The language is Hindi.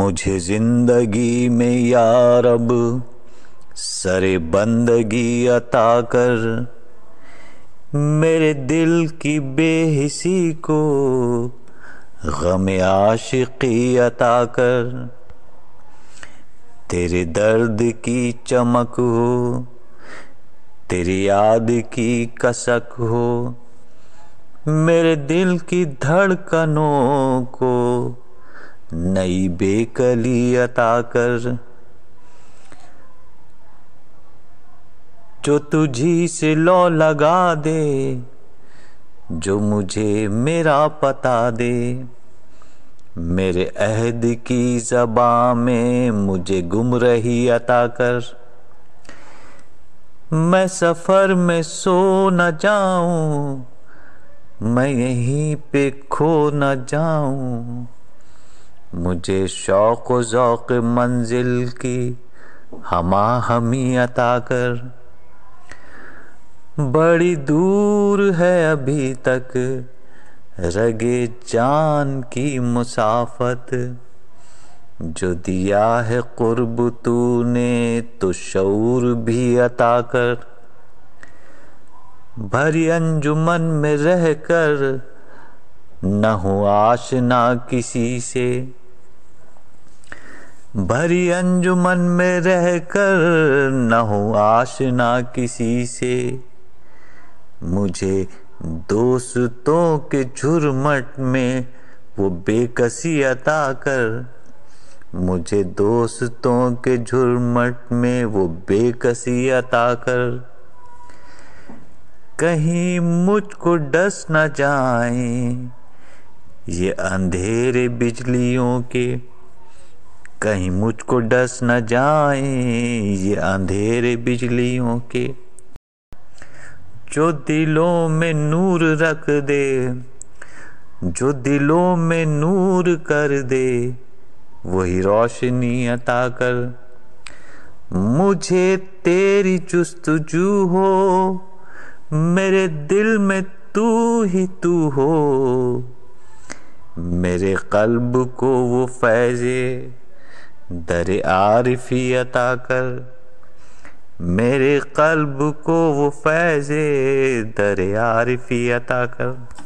मुझे जिंदगी में या रब सरे बंदगी अता कर, मेरे दिल की बेहिसी को गमे आशिकी अता कर। तेरे दर्द की चमक हो, तेरी याद की कसक हो, मेरे दिल की धड़कनों को नई बेकली अता कर। जो तुझी से लौ लगा दे, जो मुझे मेरा पता दे, मेरे अहद की ज़बां में मुझे गुम रही अता कर। मैं सफ़र में सो न जाऊँ, मैं यहीं पे खो न जाऊँ, मुझे शौक़ व ज़ौक़ मंजिल की हमाहमी अता कर। बड़ी दूर है अभी तक रगे जान की मुसाफत, जो दिया है क़ुर्ब तूने तो शऊर भी अता कर। भरी अंजुमन में रह कर न हूँ आशना किसी से, भरी अंजुमन में रह कर न हूँ आशना किसी से, मुझे दोस्तों के झुरमट में वो बेकसी अता कर। मुझे दोस्तों के झुरमट में वो बेकसी अता कर। कहीं मुझको डस न जाएं ये अंधेरे बिजलियों के, कहीं मुझको डस न जाएं ये अंधेरे बिजलियों के। जो दिलों में नूर रख दे, जो दिलों में नूर कर दे, वही रोशनी अता कर। मुझे तेरी जुस्तजू हो, मेरे दिल में तू ही तू हो, मेरे कल्ब को वो फैज़े दर आरिफी अता कर। मेरे कल्ब को वो फैज़े दर आरिफी अता कर।